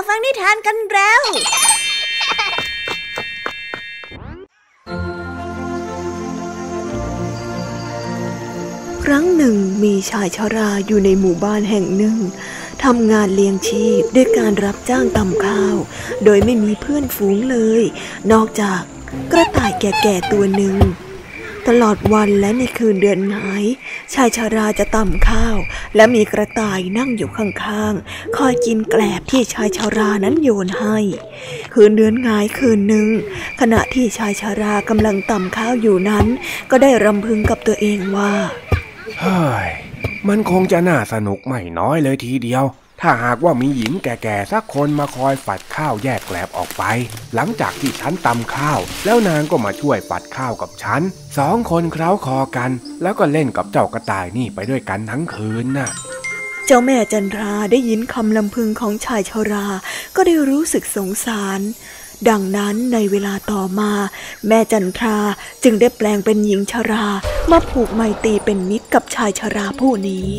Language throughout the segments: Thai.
มาฟังนิทานกันแล้วครั้งหนึ่งมีชายชราอยู่ในหมู่บ้านแห่งหนึ่งทำงานเลี้ยงชีพด้วยการรับจ้างตำข้าวโดยไม่มีเพื่อนฝูงเลยนอกจากกระต่ายแก่ๆตัวหนึ่งตลอดวันและในคืนเดือนหงายชายชราจะตำข้าวและมีกระต่ายนั่งอยู่ข้างๆคอยกินแกลบที่ชายชรานั้นโยนให้คืนเดือนหงายคืนหนึ่งขณะที่ชายชรากำลังตำข้าวอยู่นั้นก็ได้รำพึงกับตัวเองว่าเฮ้ยมันคงจะน่าสนุกไม่น้อยเลยทีเดียวถ้าหากว่ามีหญิงแก่ๆสักคนมาคอยฝัดข้าวแยกแกลบออกไปหลังจากที่ฉันตำข้าวแล้วนางก็มาช่วยฝัดข้าวกับฉันสองคนเคล้าคอกันแล้วก็เล่นกับเจ้ากระต่ายนี่ไปด้วยกันทั้งคืนน่ะเจ้าแม่จันทราได้ยินคำลำพึงของชายชราก็ได้รู้สึกสงสารดังนั้นในเวลาต่อมาแม่จันทราจึงได้แปลงเป็นหญิงชรามาผูกไมตรีเป็นมิตรกับชายชราผู้นี้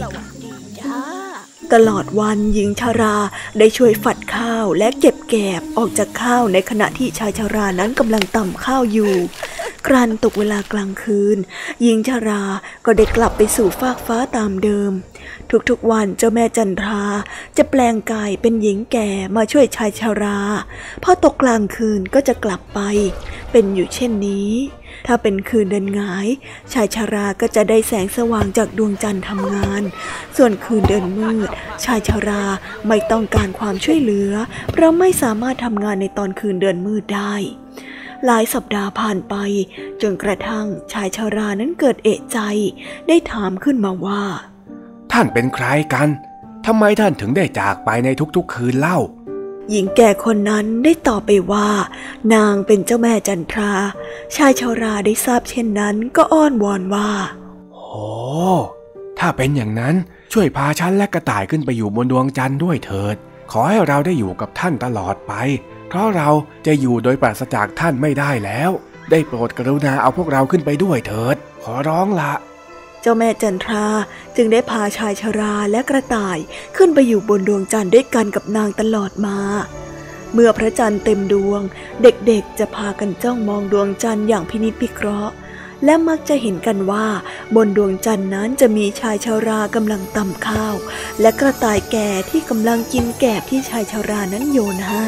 ตลอดวันหญิงชราได้ช่วยฝัดข้าวและเก็บแกลบออกจากข้าวในขณะที่ชายชรานั้นกำลังตำข้าวอยู่ครั้นตกเวลากลางคืนหญิงชราก็ได้กลับไปสู่ฟากฟ้าตามเดิมทุกๆวันเจ้าแม่จันทราจะแปลงกายเป็นหญิงแก่มาช่วยชายชราพอตกกลางคืนก็จะกลับไปเป็นอยู่เช่นนี้ถ้าเป็นคืนเดือนหงายชายชราก็จะได้แสงสว่างจากดวงจันทร์ทำงานส่วนคืนเดือนมืดชายชราไม่ต้องการความช่วยเหลือเพราะไม่สามารถทำงานในตอนคืนเดือนมืดได้หลายสัปดาห์ผ่านไปจนกระทั่งชายชรานั้นเกิดเอะใจได้ถามขึ้นมาว่าท่านเป็นใครกันทำไมท่านถึงได้จากไปในทุกๆคืนเล่าหญิงแก่คนนั้นได้ตอบไปว่านางเป็นเจ้าแม่จันทราชายชราได้ทราบเช่นนั้นก็อ้อนวอนว่าโอ้ถ้าเป็นอย่างนั้นช่วยพาฉันและกระต่ายขึ้นไปอยู่บนดวงจันทร์ด้วยเถิดขอให้เราได้อยู่กับท่านตลอดไปเพราะเราจะอยู่โดยปราศจากท่านไม่ได้แล้วได้โปรดกรุณาเอาพวกเราขึ้นไปด้วยเถิดขอร้องละเจ้าแม่จันทราจึงได้พาชายชราและกระต่ายขึ้นไปอยู่บนดวงจันทร์ด้วยกันกับนางตลอดมาเมื่อพระจันทร์เต็มดวงเด็กๆจะพากันจ้องมองดวงจันทร์อย่างพินิจพิเคราะห์และมักจะเห็นกันว่าบนดวงจันทร์นั้นจะมีชายชรากำลังตำข้าวและกระต่ายแก่ที่กำลังกินแกลบที่ชายชรานั้นโยนให้